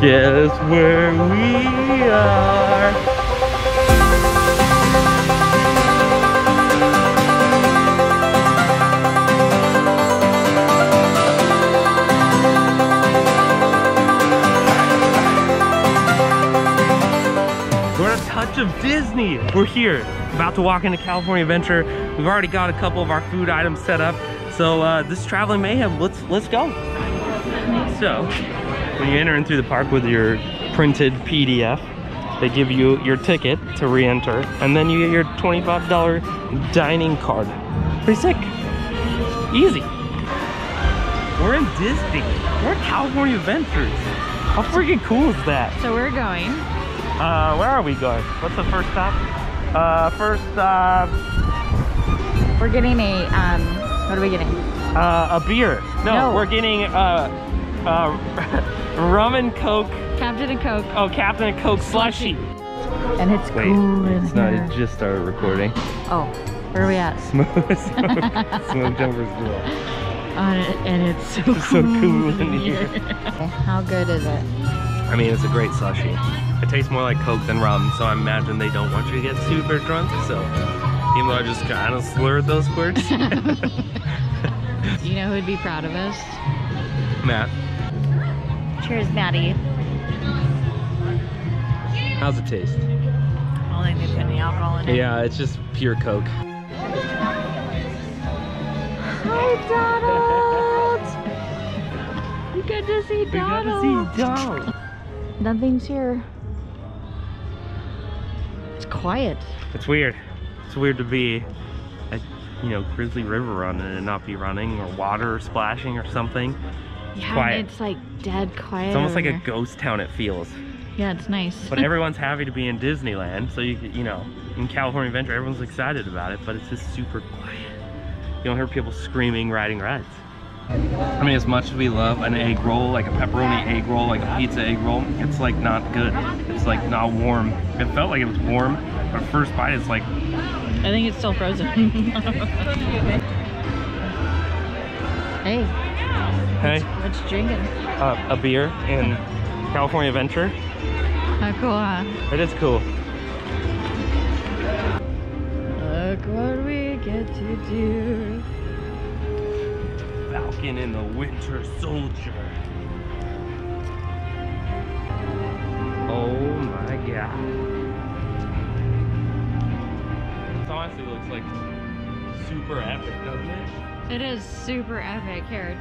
Guess where we are? We're at A Touch of Disney. We're here, about to walk into California Adventure. We've already got a couple of our food items set up. So this traveling mayhem, let's go. So, when you enter in through the park with your printed PDF, they give you your ticket to re-enter, and then you get your $25 dining card. Pretty sick. Easy. We're in Disney. We're at California Adventures. How freaking cool is that? So we're going. Where are we going? What's the first stop? We're getting a, what are we getting? A beer. No, we're getting, rum and Coke. Captain and Coke. Oh, Captain and Coke slushy. And it's cool in here. It just started recording. Oh, where are we at? Smoked Over's Grill. And it's so cool in here. How good is it? I mean, it's a great slushy. It tastes more like Coke than rum, so I imagine they don't want you to get super drunk, so even though I just kind of slurred those words. You know who would be proud of us? Matt. Cheers, Maddie. How's it taste? I don't think they put any alcohol in it. Yeah, it's just pure Coke. Hi, Donald! Good to see Donald! Good to see Donald! Nothing's here. It's quiet. It's weird. It's weird to be at, you know, Grizzly River running and not be running, or water splashing or something. Yeah, it's like dead quiet. It's almost like a ghost town, it feels. Yeah, it's nice. But everyone's happy to be in Disneyland, so you know, in California Adventure, everyone's excited about it, but it's just super quiet. You don't hear people screaming, riding rides. I mean, as much as we love an egg roll, like a pepperoni egg roll, like a pizza egg roll, it's like not good. It's like not warm. It felt like it was warm, but first bite, it's like... I think it's still frozen. Hey. Hey. What you drinking? A beer in California Adventure. How cool, huh? It is cool. Look what we get to do. Falcon and the Winter Soldier. Oh my god. This honestly looks like super epic, doesn't it? It is super epic here.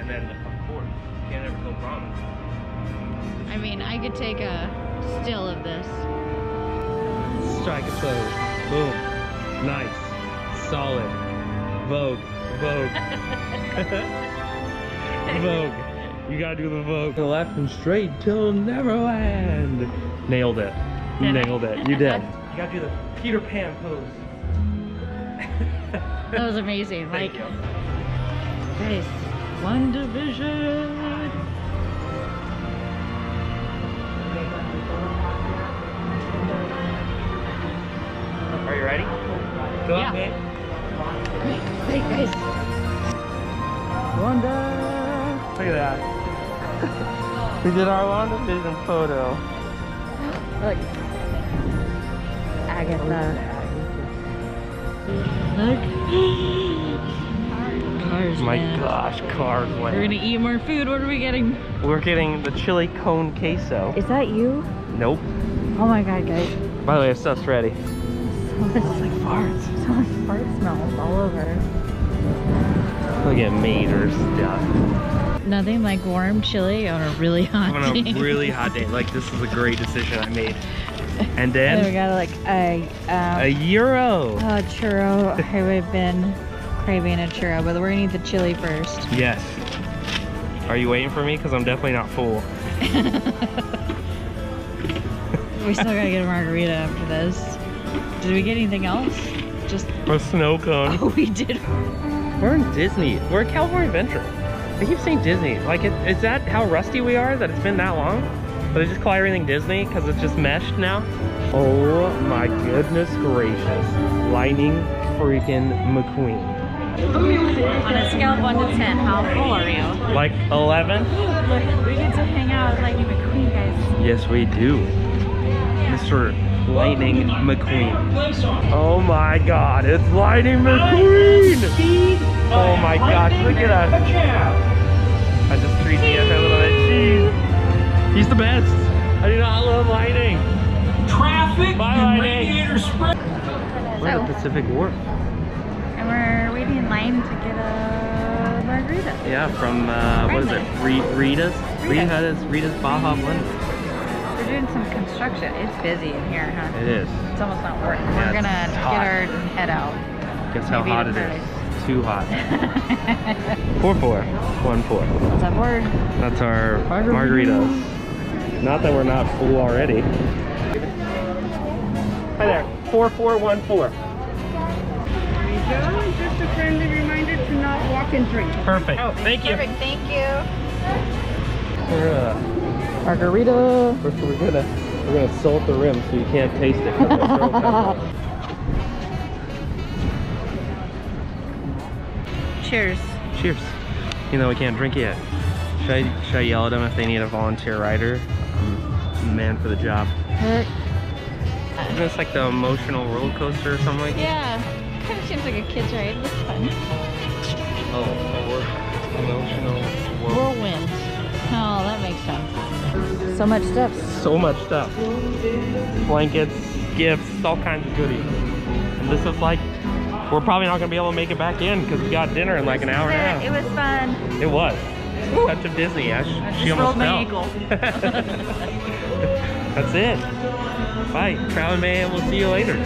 And then, of course, you can't ever go wrong. I mean, I could take a still of this. Strike a pose. Boom. Nice. Solid. Vogue. Vogue. Vogue. You gotta do the Vogue. Left and straight till Neverland. Nailed it. You nailed it. You did. You gotta do the Peter Pan pose. That was amazing. Thank you. That is WandaVision! Are you ready? Go up, man. Hey, guys! Wanda! Look at that. We did our WandaVision photo. Look. Agatha. Look. Cars, gosh, cars. We're gonna eat more food. What are we getting? We're getting the chili con queso. Is that you? Nope. Oh my god, guys. By the way, this stuff's ready. It smells like farts. It smells like fart smells all over. Look at Mater's stuff. Nothing like warm chili on a really hot day. On a really hot day. Like, this is a great decision I made. And then we got like a euro. A churro. I've been craving a churro, but we're gonna eat the chili first. Yes. Are you waiting for me? Because I'm definitely not full. We still gotta get a margarita after this. Did we get anything else? Just a snow cone. Oh, we did. We're in Disney. We're at California Adventure. I keep saying Disney. Like, is that how rusty we are that it's been that long? But they just call everything Disney because it's just meshed now. Oh my goodness gracious. Lightning freaking McQueen. On a scale of 1 to 10, how full are you? Like 11? We get to hang out with Lightning McQueen, guys. Yes, we do. Mr. Lightning McQueen. Oh my god, it's Lightning McQueen! Oh my gosh, look at us. I just treat the other little bit. Jeez. He's the best. I do not love Lightning. Traffic! Bye, Lightning! We're at Pacific Wharf. And we're waiting in line to get a margarita. Yeah, from, what is it? Rita's Baja Blend. We're doing some construction. It's busy in here, huh? It is. It's almost not working. Yeah, we're gonna get our head out. Guess how hot it is. Too hot. 4-4. 1-4. What's that word? That's our margaritas. Not that we're not full already. Hi there. 4-4-1-4. Just a friendly reminder to not walk and drink. Perfect. Oh, thank you. Perfect. Thank you. We're margarita. We're gonna salt the rim so you can't taste it. Cheers. Cheers. You know we can't drink yet. Should I yell at them if they need a volunteer rider? I'm the man for the job. Isn't this like the emotional roller coaster or something? Like that? Yeah. It kind of seems like a kid's ride. It looks fun. Oh, emotional whirlwind. Oh, that makes sense. So much stuff. So much stuff. Blankets, gifts, all kinds of goodies. And this is like, we're probably not going to be able to make it back in because we got dinner in like an hour and a half. It was fun. It was. A Touch of Disney. She almost rolled my ankle. That's it. Bye. Crown Man, we'll see you later.